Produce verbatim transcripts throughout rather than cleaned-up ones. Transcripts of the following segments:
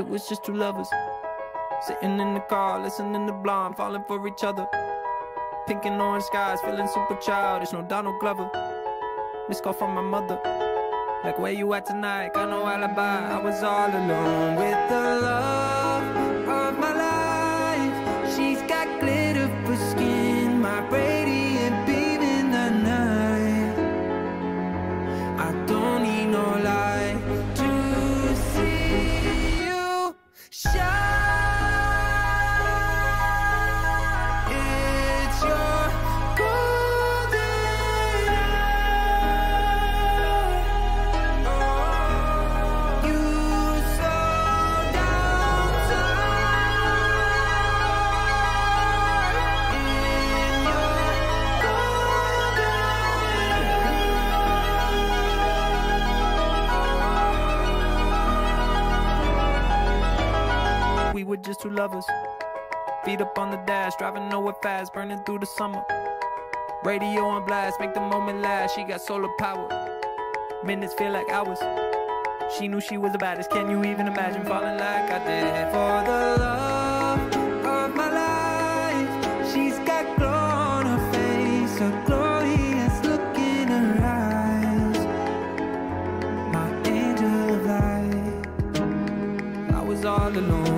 It was just two lovers sitting in the car, listening to Blonde, falling for each other. Pink and orange skies, feeling super childish. No Donald Glover. Missed call from my mother, like, where you at tonight? Got no alibi. I was all alone with the love of my life. She's got glitter for skin, my radiant beam in the night. I don't need no light to see you shine. We were just two lovers, feet up on the dash, driving nowhere fast, burning through the summer. Radio on blast, make the moment last. She got solar power, minutes feel like hours. She knew she was the baddest. Can you even imagine falling like I did for the love of my life? She's got glow on her face, a glorious look in her eyes, my angel of light. I was all alone.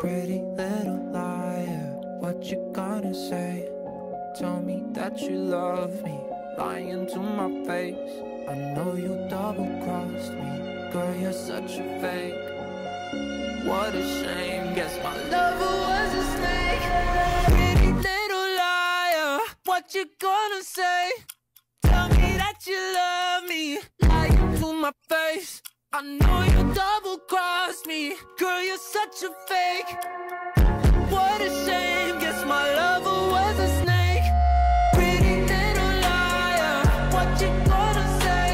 Pretty little liar, what you gonna say? Tell me that you love me, lying to my face. I know you double-crossed me, girl, you're such a fake. What a shame, guess my lover was a snake. Pretty little liar, what you gonna say? Tell me that you love me, lying to my face. I know you double-crossed me, girl, you're such a fake. What a shame, guess my lover was a snake. Pretty little liar, what you gonna say?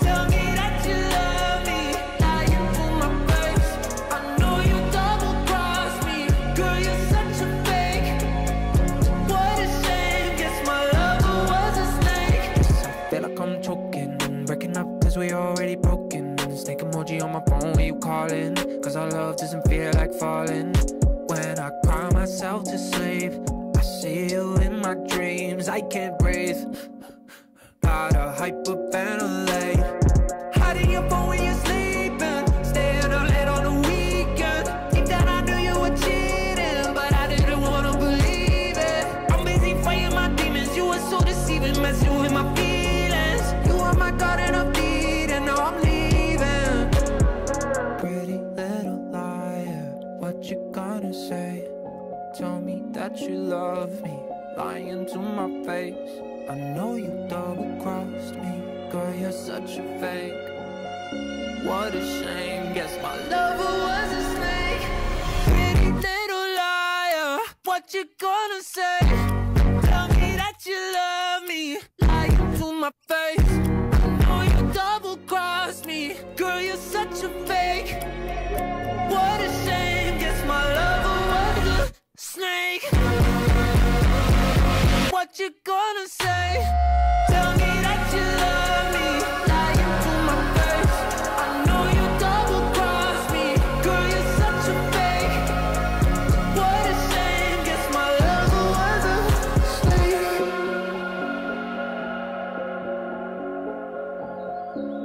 Tell me that you love me, lying to my face. I know you double-crossed me, girl, you're such a fake. What a shame, guess my lover was a snake. I feel like I'm choking, breaking up cause we already broken. Snake emoji on my phone, where you calling? Cause our love doesn't feel like falling. When I cry myself to sleep, I see you in my dreams. I can't breathe, gotta hyperventilate. Hiding your phone when you're sleeping, staying up late on the weekend. Think that I knew you were cheating, but I didn't wanna believe it. I'm busy fighting my demons, you were so deceiving, messing with my feelings. You were my God and a beat, and now I'm leaving. Pretty little liar, what you gonna say? Tell me that you love me, lying to my face. I know you double-crossed me. girl, you're such a fake. What a shame, guess my lover was a snake. Pretty little liar, what you gonna say? Tell me that you love me, lying to my face. I know you double-crossed me, girl, you're such a fake. What a shame, guess my lover was a snake. What you gonna say? Thank you.